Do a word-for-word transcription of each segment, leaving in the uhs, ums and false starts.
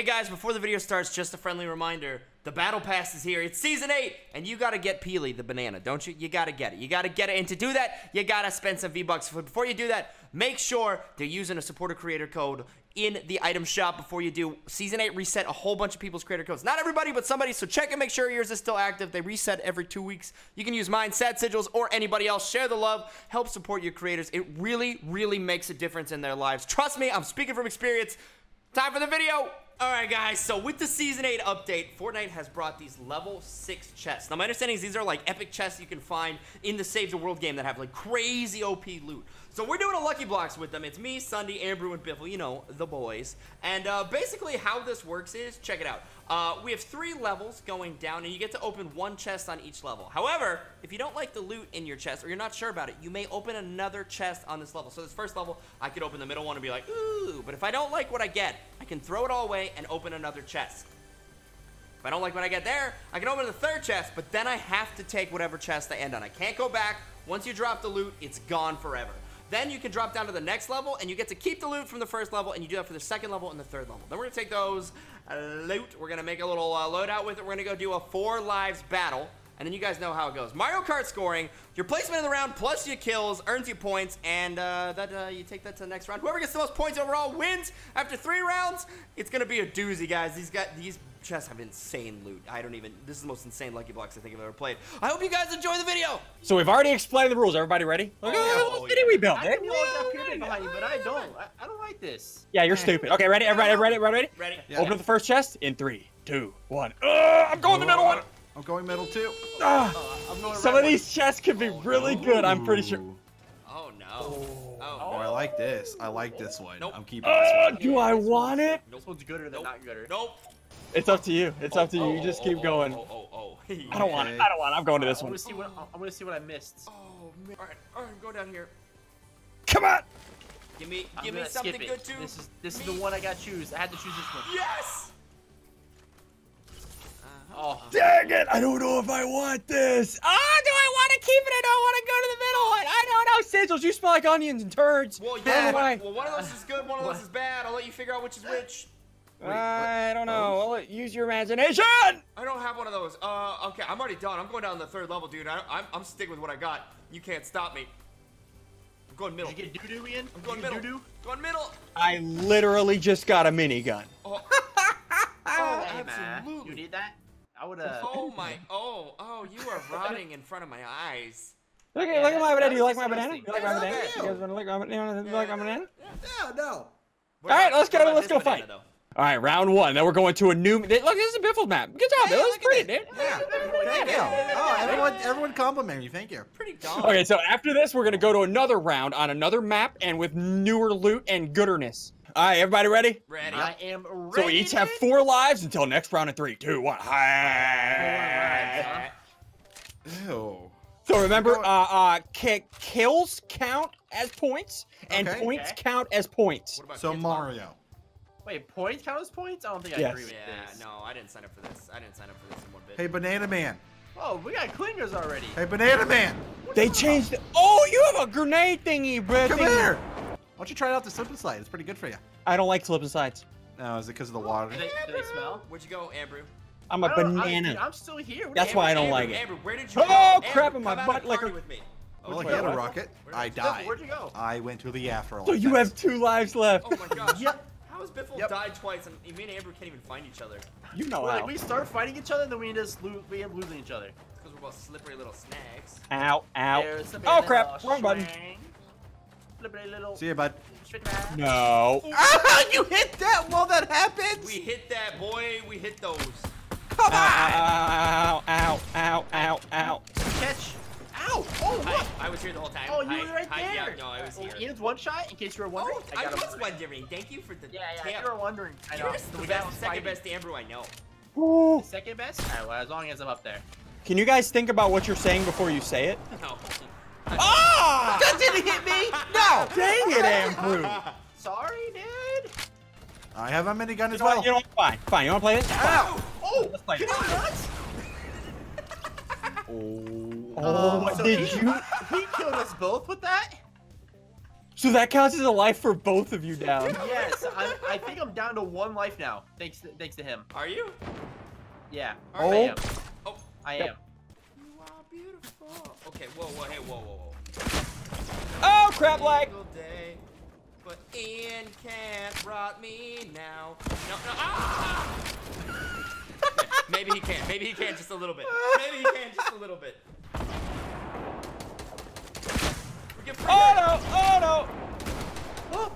Hey guys, before the video starts, just a friendly reminder, the Battle Pass is here. It's Season eight, and you gotta get Peely, the banana, don't you? You gotta get it. You gotta get it, and to do that, you gotta spend some V-bucks. But before you do that, make sure they're using a supporter creator code in the item shop before you do. Season eight reset a whole bunch of people's creator codes. Not everybody, but somebody, so check and make sure yours is still active. They reset every two weeks. You can use mine, Set Sigils, or anybody else. Share the love. Help support your creators. It really, really makes a difference in their lives. Trust me, I'm speaking from experience. Time for the video. All right, guys, so with the Season eight update, Fortnite has brought these level six chests. Now, my understanding is these are, like, epic chests you can find in the Save the World game that have, like, crazy O P loot. So we're doing a Lucky Blocks with them. It's me, Ssundee, Ambrew, and Biffle, you know, the boys. And uh, basically how this works is, check it out. Uh, we have three levels going down, and you get to open one chest on each level. However, if you don't like the loot in your chest or you're not sure about it, you may open another chest on this level. So this first level, I could open the middle one and be like, ooh, but if I don't like what I get, I can throw it all away and open another chest. If I don't like what I get there, I can open the third chest, but then I have to take whatever chest I end on. I can't go back. Once you drop the loot, it's gone forever. Then you can drop down to the next level, and you get to keep the loot from the first level, and you do that for the second level and the third level. Then we're going to take those loot. We're going to make a little uh, loadout with it. We're going to go do a four lives battle, and then you guys know how it goes. Mario Kart scoring, your placement in the round plus your kills earns you points, and uh, that uh, you take that to the next round. Whoever gets the most points overall wins. After three rounds, it's going to be a doozy, guys. These got these chests have insane loot. I don't even, this is the most insane Lucky Blocks I think I've ever played. I hope you guys enjoy the video. So we've already explained the rules. Everybody ready? Look at the little city we built. I don't know what's up here behind you, but I don't. I don't like this. Yeah, you're stupid. Okay, ready? Everybody ready? Ready? Ready? Yeah. Open up the first chest in three, two, one. Uh, I'm going the middle one. I'm going middle too. Uh, I'm going some of one. These chests could be oh, really no. good, I'm pretty sure. Oh no. Oh, oh no. I like this. I like this one. Nope. I'm keeping uh, this one. Do I want it? This one's gooder than nope. not gooder. Nope. It's up to you. It's oh, up to you. Oh, you just oh, keep oh, going. Oh, oh, oh. Hey, I don't okay. want it. I don't want it. I'm going to this one. I'm going to see what I missed. Oh, man. All right. All right. Go down here. Come on. Give me, give me something good, too. This is, this is the one I got to choose. I had to choose this one. Yes. Oh. Dang it. I don't know if I want this. Oh, do I want to keep it? I don't want to go to the middle one. I don't know. Sigils, you smell like onions and turds. Well, yeah. But, well, one of those is good. One of those is bad. I'll let you figure out which is which. Wait, I don't know. I'll use your imagination. I don't have one of those. Uh, okay, I'm already done. I'm going down the third level, dude. I, I'm, I'm sticking with what I got. You can't stop me. I'm going middle. Did you get doo-doo in? I'm going middle. Doo-doo? Going middle. I literally just got a minigun. Oh, oh hey, absolutely. You need that? I would have. Oh my. Oh, oh, you are rotting in front of my eyes. Look at, yeah, look at my banana. Do you like my banana? Do you like my banana? You guys want to like my banana? Do you like my banana? Yeah, no. All right, let's go. Let's go fight. All right, round one. Now we're going to a new. Look, this is a Biffle map. Good job. Hey, that was pretty, dude. Yeah. Thank you. Oh, everyone, everyone complimented you. Thank you. Pretty dumb. Okay, so after this, we're gonna go to another round on another map and with newer loot and gooderness. All right, everybody ready? Ready. I am ready. So we each have four lives until next round in three, two, one. Hi. Ew. So remember, uh, uh, kills count as points and okay. points okay. count as points. So Mario. Wait, points count as points? I don't think yes. I agree with yeah, this. Yeah, no, I didn't sign up for this. I didn't sign up for this in one bit. Hey, Banana Man. Oh, we got clingers already. Hey, Banana Man. What's they changed it. Oh, you have a grenade thingy, bro. Come thingy. here. Why don't you try out the slip and slide? It's pretty good for you. I don't like slip and slides. No, is it because of the water? Do they, do they smell? Where'd you go, Ambrew? I'm a banana. I, I'm still here. Where That's Ambrew, why I don't Ambrew, like it. Ambrew, where did you oh, go? Oh, crap in my butt. Like a... with me. Well, I had a rocket. I died. Where'd you go? I went to the afterlife. So you have two lives left. Oh, my gosh. Yep. Biffle yep. died twice, and me and Ambrew can't even find each other. You know well, how. Like, we start fighting each other, and then we end up losing each other. It's because we're both slippery little snacks. Ow, ow. Oh, crap. Wrong button. See you, bud. No. Ah, you hit that while that happens? We hit that, boy. We hit those. Come ow, on. Ow, ow, ow, ow, ow. Catch. Ow! Oh, what? I, I was here the whole time. Oh, you I, were right I, there. I, yeah, no, I was well, here. Ian's one shot, in case you were wondering. Oh, I, I was wondering. wondering. Thank you for the Yeah, yeah, tip. You were wondering. I know. So the best, second best Ambrew I know. Ooh. The second best? All right, well, as long as I'm up there. Can you guys think about what you're saying before you say it? No. Ah! That didn't hit me! No! Dang it, Ambrew. Sorry, dude. I have a minigun as well. What? You know what? Fine, fine. You want to play this? Ow! Oh! Let's play this. Oh. Oh, so did he, you? He killed us both with that? So that counts as a life for both of you now. Yes, I'm, I think I'm down to one life now. Thanks, to, thanks to him. Are you? Yeah. Oh. I am. Oh, I am. You are beautiful. Okay. Whoa, whoa, hey, whoa, whoa, whoa. Oh crap! Like. But Ian can't rob me now. No, no. Ah! Okay, maybe he can. Maybe he can just a little bit. Maybe he can just a little bit. Oh no! Oh no! Oh,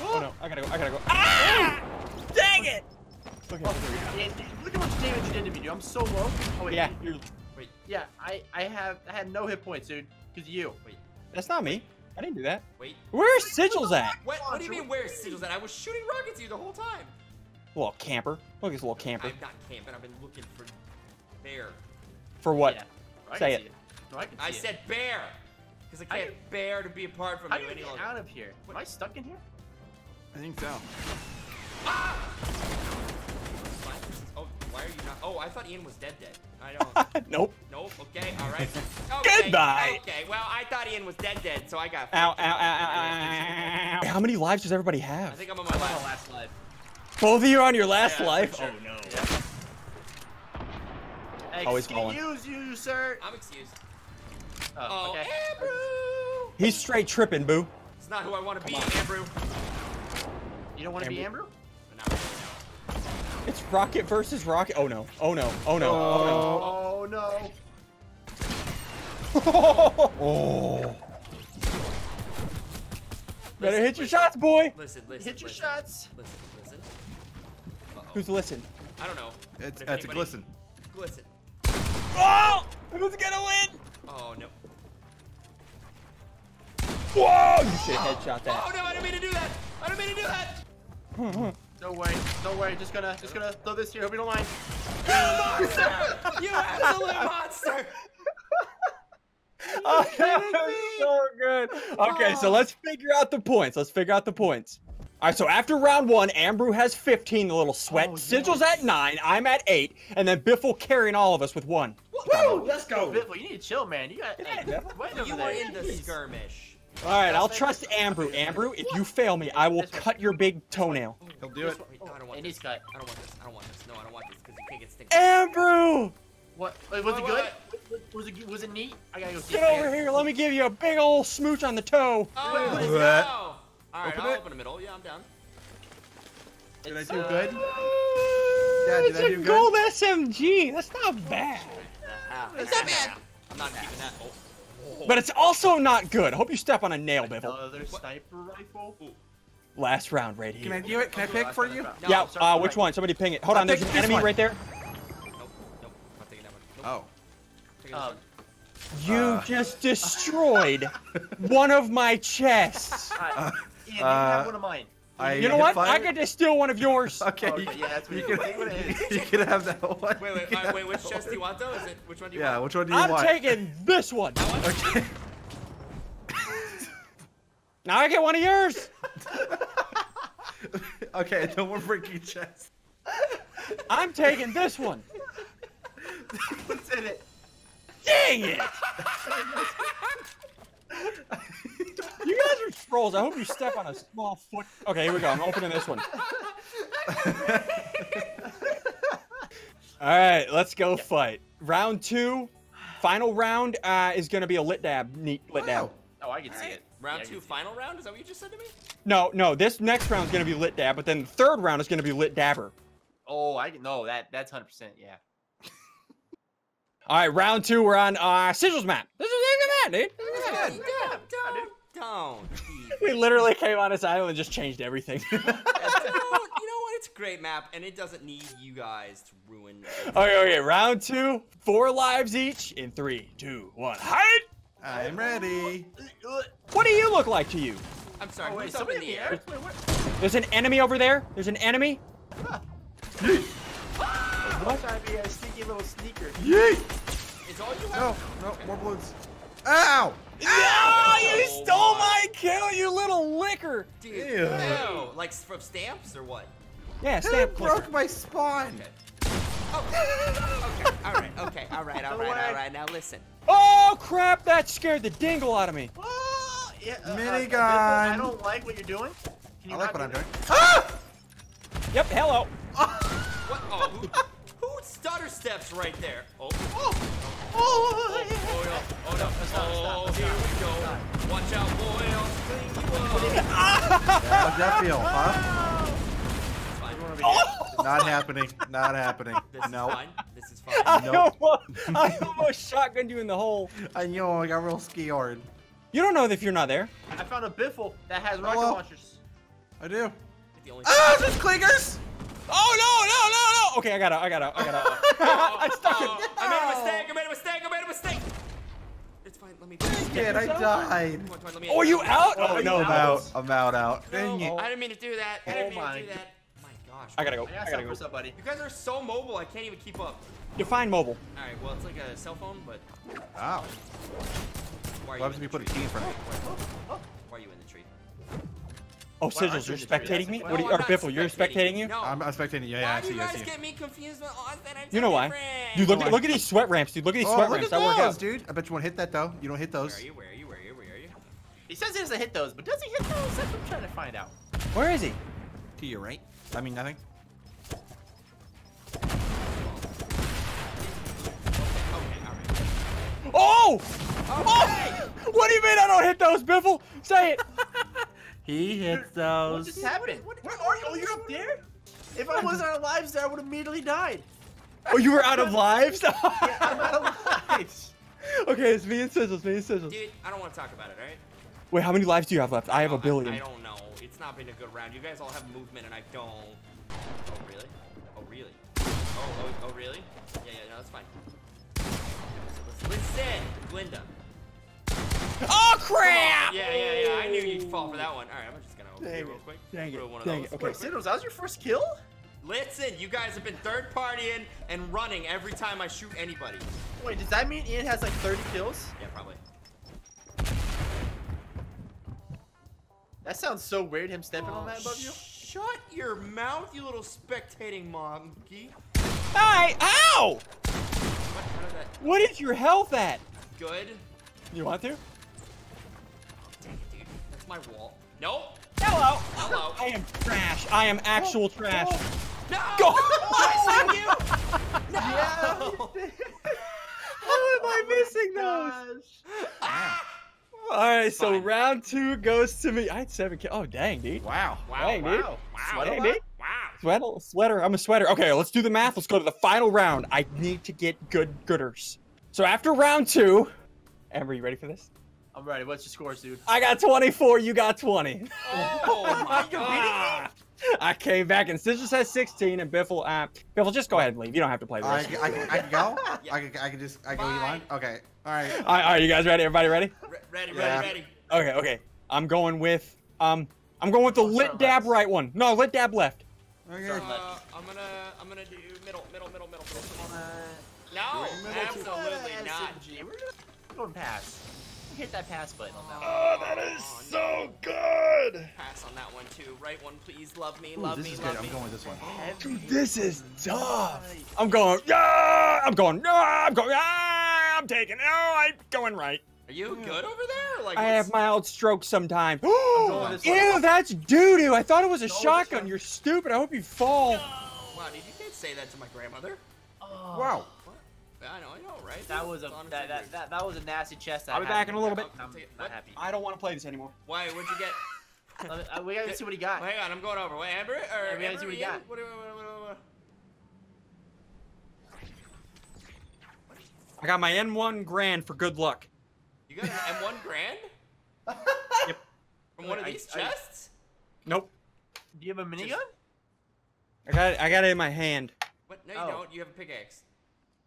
oh. Oh no! I gotta go! I gotta go! Ah! Dang it! Okay. Oh, yeah, look how much damage you did to me, dude. I'm so low. Oh wait. Yeah. You're... Wait. Yeah. I I have I had no hit points, dude. Cause of you. Wait. That's not me. I didn't do that. Wait. Where's Sigils at? What, what do you mean where's Sigils at? I was shooting rockets at you the whole time. Little camper. Look at this little camper. I'm not camping. I've been looking for bear. For what? Yeah. Say it. it. No, I, can see I said it. bear. Because I can't I, bear to be apart from you any longer. Out of here. What, am I stuck in here? I think so. Ah! Oh, why are you not? Oh, I thought Ian was dead dead. I don't. Nope. Nope. Okay. All right. Okay. Goodbye. Okay. Well, I thought Ian was dead dead, so I got. Ow! Ow! Ow! Ow! Ow! How many lives does everybody have? I think I'm on my oh. last life. Both of you are on your last yeah, life. Sure. Oh no. Yeah. Always calling. Excuse you, sir. I'm excused. Oh, oh okay. Ambrew! He's straight tripping, boo. It's not who I want to be, Ambrew. You don't want to be Ambrew? Not really, no. It's rocket versus rocket. Oh no! Oh no! Oh no! Oh, oh no! Oh! oh. Listen, Better hit listen. your shots, boy. Listen, listen. Hit your listen. shots. Listen, listen. Uh-oh. Who's listen? I don't know. It's, that's anybody... a glisten. Glisten. Oh! Who's gonna win? Oh no. Whoa! You should have headshot that. Oh no, I didn't mean to do that! I didn't mean to do that! Don't worry, don't worry, just gonna just gonna throw this here, hope you don't mind. You monster! You absolute monster! Oh, that was so good. Okay, oh. so let's figure out the points. Let's figure out the points. Alright, so after round one, Ambrew has fifteen, the little sweat. Oh, Sigil's yes. at nine, I'm at eight, and then Biffle carrying all of us with one. Woo! Let's go, Biffle. You need to chill, man. You got. Hey, you were in the skirmish. All right, I'll trust Ambrew. Ambrew, if you fail me, I will cut your big toenail. He'll do it. Wait, no, I don't want this. I don't want this. I don't want this. No, I don't want this because you can't get sticky. Ambrew! What? Wait, was it good? Was it? Was it neat? I gotta go see. Get over here. Let me give you a big old smooch on the toe. Oh, let's go. All right, I'll open the middle. Yeah, I'm down. Did I do good? Yeah, did I do good? It's a gold S M G. That's not bad. It's not bad. I'm not keeping that. Oh. Oh. But it's also not good. I hope you step on a nail, Biffle. Another sniper rifle. Ooh. Last round right here. Can I do it? Can I pick for you? No, yeah. Uh, which one? Somebody ping it. Hold I'll on. There's an enemy one. right there. Nope. Nope. I'm taking that one. Nope. Oh. Um, you uh. just destroyed one of my chests. Uh, Ian, you uh, have one of mine. I you know what? Fire? I could just steal one of yours. Okay, oh, you, yeah, that's what you, you, can, what you can have that one. Wait, wait, wait, wait which chest do you want though? Is it which one do you yeah, want? Yeah, which one do you I'm want? I'm taking this one. one? Okay. Now I get one of yours. Okay, no more breaking chests. I'm taking this one. What's in it? Dang it! You guys are trolls. I hope you step on a small foot. Okay, here we go. I'm opening this one. All right, let's go fight. Round two, final round uh, is going to be a lit dab. Neat lit dab. Oh, I can see it. Round two, final round? Is that what you just said to me? No, no. This next round is going to be lit dab, but then the third round is going to be lit dabber. Oh, I no, that that's one hundred percent. Yeah. All right, round two, we're on uh, Sigil's map. This is even that, dude. Look at that. Don't, don't, don't. We literally came on his island and just changed everything. You know what? It's a great map, and it doesn't need you guys to ruin it. Okay, okay, round two, four lives each in three, two, one. Hide! I'm ready. What do you look like to you? I'm sorry, oh, wait, somebody in the air? Wait, what? There's an enemy over there. There's an enemy. Huh. What? Trying to be a sneaky little sneaker. Yeet! Is all you have? No, no, okay. More balloons. Ow! Ow! Ow! You oh, stole my kill, you little licker! Dude, ew. Ew. Like from stamps or what? Yeah, stamp clicker. Broke my spawn! Okay. Oh, okay, alright, okay, alright, alright, alright, now listen. Oh crap, that scared the dingle out of me. Oh, Yeah, uh, minigun. Uh, I don't like what you're doing. Can you I like what do I'm doing. Ah! Yep. Hello. Oh. What? Oh, who, who stutter steps right there? Oh. Oh. Oh. Oh. Oh. Oh. Oh no. Oh. Here we go. Watch out, boy. I'll clean you up. How'd that feel, huh? Oh. Not happening. Not happening. This no. Is fine. This is fine. I, nope. almost, I almost shotgunned you in the hole. I know. I got real ski-hard. You don't know if you're not there. I found a Biffle that has rocket Hello. launchers. I do. The only oh, there's clickers! Oh, no, no, no, no! Okay, I got out. I got out. I got out. I stuck it. Oh, I made a mistake. I made a mistake. I made a mistake. It's fine. Let me just get it. I died. Come on, come on, let me oh, are you out? Oh, oh no, I'm out. out. I'm out, out. Dang it. I didn't mean to do that. I didn't oh, mean my. to do that. Gosh, I gotta go. I gotta, I gotta go. What's up, buddy? You guys are so mobile, I can't even keep up. You're fine mobile. All right, well, it's like a cell phone, but. Wow. Why happens if you put a T in front of me? Why are you in the tree? Oh, Sigils, you're spectating me? What? Or Biffle, you're spectating you? No. I'm spectating you. Yeah, yeah, I see you. Why do you guys get me confused with all that? You know why? Dude, look at look at these sweat ramps, dude. Look at these sweat ramps. I work out, dude. I bet you won't hit that though. You don't hit those. Where are you? Where are you? Where are you? Where are you? He says he doesn't hit those, but does he hit those? That's what I'm trying to find out. Where is he? To your right. I mean nothing. Okay, alright. Oh! Oh! What do you mean I don't hit those, Biffle? Say it! He hits those. What just happened? What, what, where are you? Oh, you're up there? If I wasn't out of lives there, I would have immediately died. Oh, you were out of lives? Yeah, I'm out of lives. Okay, it's me and Sigils, me and Sigils. Dude, I don't want to talk about it, alright? Wait, how many lives do you have left? I have a billion. I, I don't know. It's not been a good round. You guys all have movement, and I don't. Oh really? Oh really? Oh oh, oh really? Yeah yeah no, that's fine. Listen, Glinda. Oh crap! Oh, yeah yeah yeah. I knew you'd fall for that one. All right, I'm just gonna open it real quick. Dang it. One of Dang those. it. Okay. Wait, Sigils, that was your first kill? Listen, you guys have been third partying and running every time I shoot anybody. Wait, does that mean Ian has like thirty kills? Yeah, probably. That sounds so weird, him stepping oh, on that above you. Shut your mouth, you little spectating monkey. Hi! Ow! What, how did that... what is your health at? Good. You want to? Oh, dang it, dude. That's my wall. Nope. Hello. Hello. I am trash. I am actual oh, trash. No! Go! I you! No! Yeah. How am I missing oh those? Ah! Alright, so Fine. round two goes to me. I had seven kills. Oh, dang, dude. Wow. Wow. Dang, wow. Dude. Wow. Sweater. Dang, dude. Wow. Sweater. Sweater. I'm a sweater. Okay, let's do the math. Let's go to the final round. I need to get good gooders. So after round two, Amber, you ready for this? I'm ready. What's your scores, dude? I got twenty-four. You got twenty. Oh, my God. I came back, and Sigils has sixteen, and Biffle, uh, Biffle, just go ahead and leave. You don't have to play the rest. I, I, I, I can go? Yeah. I, can, I can just, I go line? Okay, all right. All right, all right, you guys ready? Everybody ready? Re ready, yeah. ready, ready. Okay, okay. I'm going with, um, I'm going with the oh, lit dab left. right one. No, lit dab left. Okay. Uh, I'm gonna, I'm gonna do middle, middle, middle, middle, middle. Uh, no, middle absolutely two. not. We're going past. Hit that pass button on that oh, one. Oh, that is oh, so no. good! Pass on that one too. Right one, please. Love me, Ooh, love this me, is love good. me. I'm going with this one. Dude, this is tough. I'm going. Yeah, I'm going. No, I'm going. Yeah, I'm taking. No, I'm going right. Are you yeah. good over there? Like I what's... have mild strokes sometimes. Ew, that's doo doo. I thought it was a no, shotgun. You're stupid. I hope you fall. No. Wow, did you guys say that to my grandmother? Oh. Wow. I know, I know, right? That was a that, that that that was a nasty chest. I'll be back in a little bit. I'm, I'm not happy. I don't want to play this anymore. Why? What'd you get? uh, we gotta see what he got. Well, hang on, I'm going over. Wait, Amber, or yeah, we gotta Amber, see what he got. What, what, what, what, what, what? I got my M one grand for good luck. You got an M one grand? Yep. From Wait, one of I, these I, chests? I, nope. Do you have a minigun? I got it. I got it in my hand. What? No, you oh. don't. You have a pickaxe.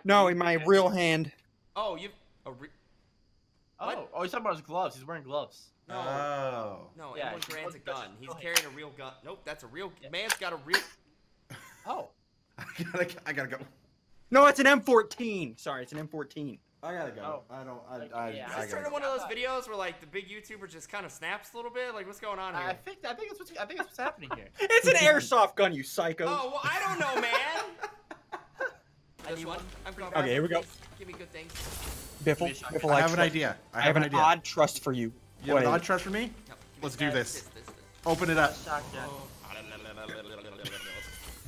No, in my real hand. Oh, you. A re oh, oh, he's talking about his gloves. He's wearing gloves. No. Oh. No, yeah, M one grand's a gun. He's carrying a real gun. Nope, that's a real. Yeah. Man's got a real. Oh. I gotta. I gotta go. No, it's an M fourteen. Sorry, it's an M fourteen. I gotta go. Oh. I don't. I. Like, I. Yeah. I, I turned into one of those videos where like the big YouTuber just kind of snaps a little bit. Like, what's going on here? I think. I think it's what's. I think it's what's happening here. It's an airsoft gun, you psycho. Oh, well, I don't know, man. This one. I'm going okay, here we go. Give me good things. Biffle, Biffle I, I have an idea. I have, I have an, an idea. odd trust for you. You have an odd trust for me? No. Let's do this. This, this, this. Open it up. Shotgun.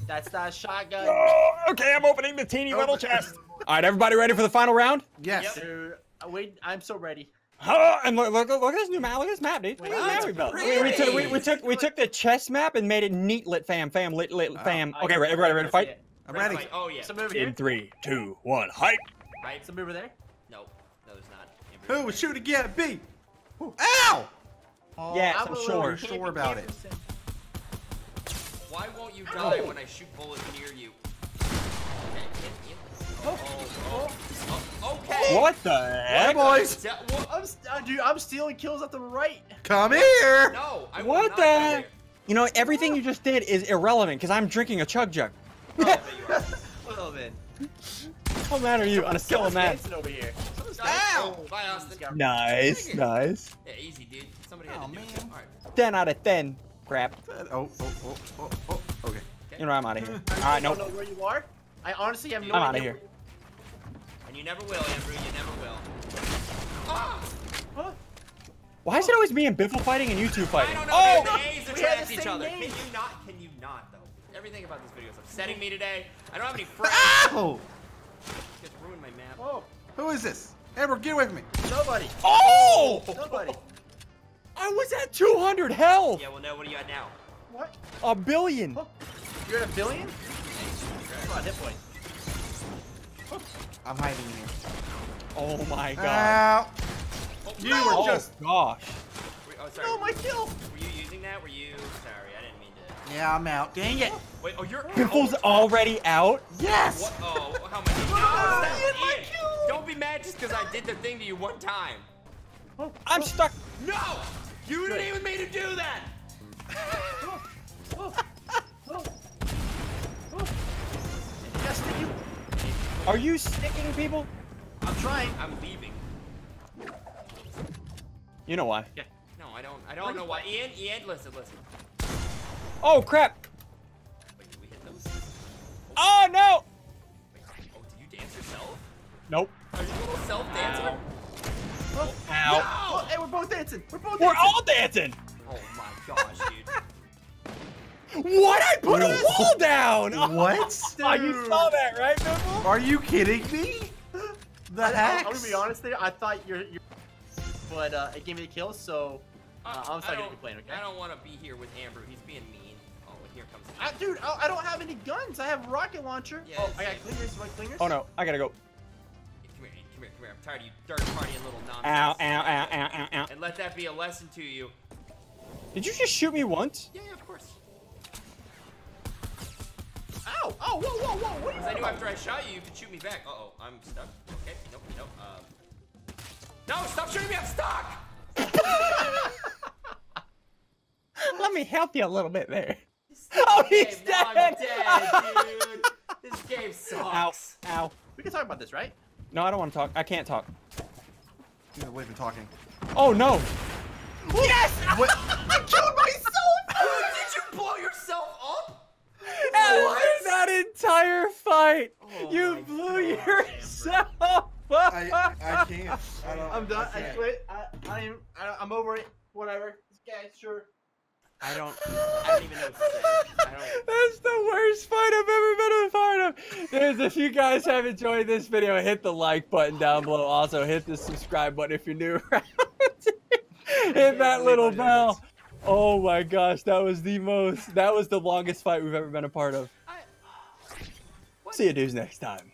That's that shotgun. Oh, okay, I'm opening the teeny little chest. All right, everybody ready for the final round? Yes. Yep. Dude, wait, I'm so ready. Oh, and look, look, look at this new map. Look at this map, dude. Look at this map we built. We, we, took, we, we, took, we took the chess map and made it neat lit fam, fam, lit, lit, oh. fam. Okay, right, everybody ready to fight? I'm ready. ready. Oh, yeah. Somebody over here. In three, two, one, hype. Right, somebody over there? No, no, there's not. Who was shooting at B? Ooh. Ow! Oh, yeah, I'm sure, sure about it. Why won't you die Ow. when I shoot bullets near you? Oh, oh, oh, okay. What the heck, boys? I'm, I'm, dude, I'm stealing kills at the right. Come here. No, I will not come here. You know, everything you just did is irrelevant because I'm drinking a chug jug. Oh, there you are. Well then. How mad are you on a skill of that? Over here. Ow! Bye, Austin. Nice, nice. Yeah, easy, dude. Somebody had oh, to do it. All right. Ten out of ten. Crap. Oh, oh, oh, oh, oh. Okay. You know, I'm out of here. All right, no. I don't know where you are. I honestly have no I'm idea. I'm out of here. And you never will, Ambrew. You never will. Oh. Huh? Why is it always me and Biffle fighting and you two fighting? I don't know. Oh! The A's attract each other. Name. Can you not? Can you not, though? Everything about this video is upsetting me today. I don't have any friends. Ow! Just ruined my map. Oh. Who is this? Amber, get away from me. Nobody. Oh! Nobody. I was at two hundred health. Yeah, well, no, what are you at now? What? A billion. Huh? You're at a billion? Come on, hit point. Huh? I'm hiding here. Oh, my God. Oh, you no. were just... Oh, gosh. Were, oh, sorry. No, my kill. Were you using that? Were you... Sorry, I didn't mean to... Yeah, I'm out. Dang it. Wait, oh, you're... Pimple's oh. already out? Yes. What? Oh, how many... No, my kill. Don't be mad just because I did the thing to you one time. Oh, I'm oh. stuck. No! You didn't even mean to do that! Oh, oh, oh, oh. Yes, to you. Are you sticking people? I'm trying. I'm leaving. You know why. Yeah. No, I don't. I don't Wait, know why. Ian, Ian, listen, listen. Oh, crap. Wait, did we hit those? Oh, oh no! Wait, oh, did you dance yourself? Nope. Are you a little self-dancer? Oh, ow. No! Oh, hey, we're both dancing. We're both dancing. We're all dancing. Oh my gosh, dude. What? I put Ooh. a wall down. What? Oh, you saw that, right, Biffle? Are you kidding me? The heck? I'm gonna be honest there. I thought you're, you're... but uh, it gave me the kill, so uh, I'm not gonna complain. Okay. I don't want to be here with Ambrew. He's being mean. Oh, here comes. I, dude, I, I don't have any guns. I have a rocket launcher. Yeah, oh, I got clingers. My clingers. Oh no, I gotta go. Come here, come here. I'm tired of you dirt partying little nonsense. Ow, ow, ow, ow, ow, ow. And let that be a lesson to you. Did you just shoot me once? Yeah, yeah, of course. Ow! Oh, whoa, whoa, whoa! What are you doing? Because I knew after I shot you, you could shoot me back. Uh-oh, I'm stuck. Okay, nope, nope. Uh... No, stop shooting me! I'm stuck! Let me help you a little bit there. Oh, he's dead! Now I'm dead, dude! This game sucks. Ow, ow. We can talk about this, right? No, I don't want to talk. I can't talk. Dude, away from talking. Oh, no. Yes! What? I killed myself! Did you blow yourself up? After that entire fight, oh you blew God, yourself up. I, I can't. I don't, I'm done. I, I quit. I, I'm, I'm over it. Whatever. Okay, sure. I don't, I don't even know what to say. I don't... That's the worst fight I've ever been a part of. There's, if you guys have enjoyed this video, hit the like button down below. Also, hit the subscribe button if you're new around. Hit that little bell. Oh my gosh, that was the most, that was the longest fight we've ever been a part of. I... See you dudes next time.